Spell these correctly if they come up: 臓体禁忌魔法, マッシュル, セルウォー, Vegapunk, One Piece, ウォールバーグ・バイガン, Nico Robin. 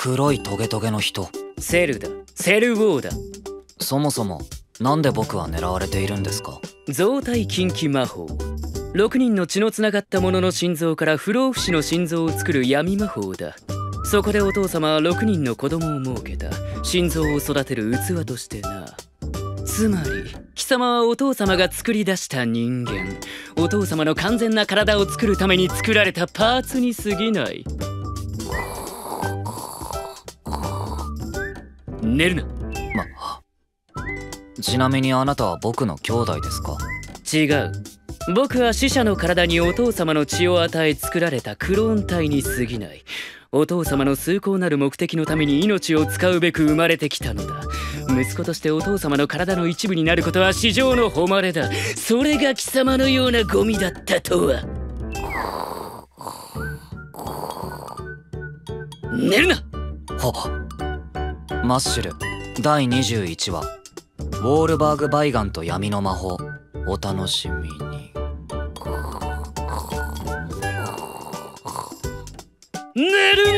黒いトゲトゲの人。セルだ、セルウォーだ。そもそもなんで僕は狙われているんですか？臓体禁忌魔法、6人の血のつながった者の心臓から不老不死の心臓を作る闇魔法だ。そこでお父様は6人の子供を設けた、心臓を育てる器としてな。つまり貴様はお父様が作り出した人間、お父様の完全な体を作るために作られたパーツに過ぎない。寝るな。ちなみにあなたは僕の兄弟ですか？違う。僕は死者の体にお父様の血を与え作られたクローン体に過ぎない。お父様の崇高なる目的のために命を使うべく生まれてきたのだ。息子としてお父様の体の一部になることは至上の誉れだ。それが貴様のようなゴミだったとは。寝るな。はマッシュル第21話「ウォールバーグ・バイガンと闇の魔法」お楽しみに。寝るな。